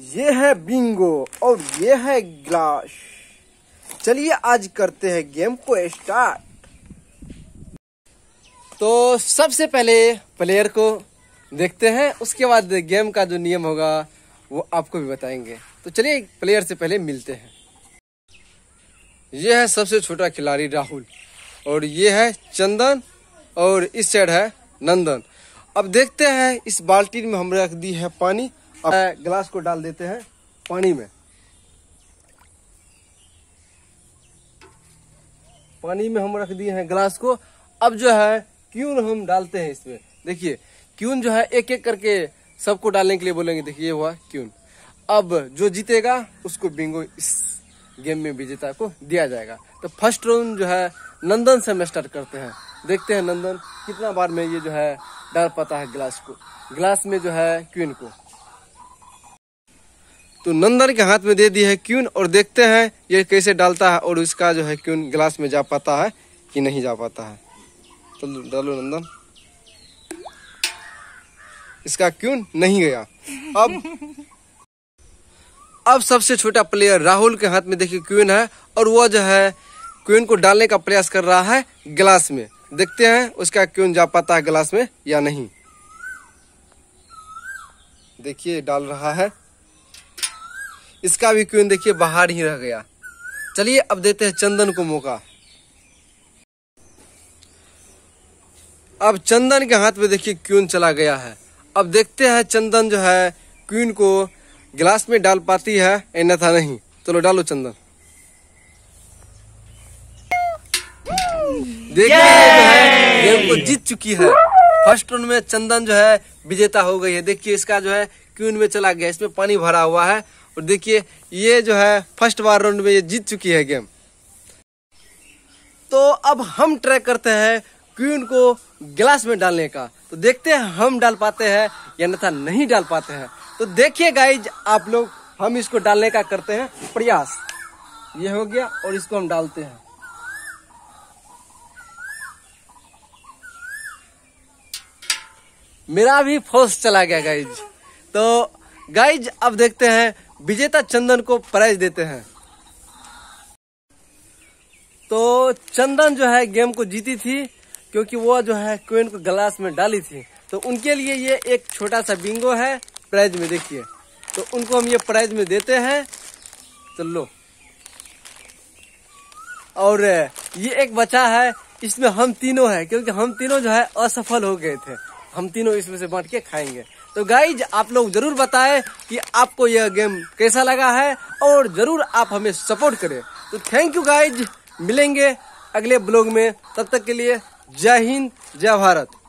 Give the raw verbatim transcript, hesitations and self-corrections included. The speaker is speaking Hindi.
ये है बिंगो और ये है ग्लास। चलिए आज करते हैं गेम को स्टार्ट। तो सबसे पहले प्लेयर को देखते हैं, उसके बाद गेम का जो नियम होगा वो आपको भी बताएंगे। तो चलिए प्लेयर से पहले मिलते हैं। यह है सबसे छोटा खिलाड़ी राहुल और ये है चंदन और इस साइड है नंदन। अब देखते हैं, इस बाल्टी में हम रख दी है पानी। अब ग्लास को डाल देते हैं पानी में। पानी में हम रख दिए हैं ग्लास को। अब जो है क्यून हम डालते हैं इसमें। देखिए क्यून जो है एक एक करके सबको डालने के लिए बोलेंगे। देखिए हुआ क्यून। अब जो जीतेगा उसको बिंगो इस गेम में विजेता को दिया जाएगा। तो फर्स्ट राउंड जो है नंदन से हम स्टार्ट करते हैं। देखते हैं नंदन कितना बार में ये जो है डाल पाता है ग्लास को, ग्लास में जो है क्वीन को। तो नंदन के हाथ में दे दी है क्वीन और देखते हैं ये कैसे डालता है और उसका जो है क्वीन ग्लास में जा पाता है कि नहीं जा पाता है। चलो तो डालो नंदन। इसका क्वीन नहीं गया। अब अब सबसे छोटा प्लेयर राहुल के हाथ में देखिए क्वीन है और वो जो है क्वीन को डालने का प्रयास कर रहा है ग्लास में। देखते हैं उसका क्वीन जा पाता है ग्लास में या नहीं। देखिए डाल रहा है। इसका भी क्वीन देखिए बाहर ही रह गया। चलिए अब देते हैं चंदन को मौका। अब चंदन के हाथ में देखिए क्वीन चला गया है। अब देखते हैं चंदन जो है क्वीन को ग्लास में डाल पाती है अन्यथा नहीं। चलो डालो चंदन। देखिए जो है गेम को जीत चुकी है। फर्स्ट राउंड में चंदन जो है विजेता हो गई है। देखिए इसका जो है क्यून में चला गया, इसमें पानी भरा हुआ है और देखिए ये जो है फर्स्ट बार राउंड में ये जीत चुकी है गेम। तो अब हम ट्राई करते हैं क्यून को ग्लास में डालने का। तो देखते हैं हम डाल पाते हैं या अन्यथा नहीं डाल पाते हैं। तो देखिए गाइज आप लोग, हम इसको डालने का करते हैं प्रयास। ये हो गया और इसको हम डालते हैं। मेरा भी फोर्स चला गया गाइज। तो गाइज अब देखते हैं, विजेता चंदन को प्राइज देते हैं। तो चंदन जो है गेम को जीती थी क्योंकि वो जो है क्वीन को ग्लास में डाली थी। तो उनके लिए ये एक छोटा सा बिंगो है प्राइज में। देखिए तो उनको हम ये प्राइज में देते हैं। चलो तो और ये एक बचा है, इसमें हम तीनों हैं क्योंकि हम तीनों जो है असफल हो गए थे। हम तीनों इसमें से बांट के खाएंगे। तो गाइज आप लोग जरूर बताएं कि आपको यह गेम कैसा लगा है और जरूर आप हमें सपोर्ट करें। तो थैंक यू गाइज, मिलेंगे अगले ब्लॉग में। तब तक के लिए जय हिंद जय भारत।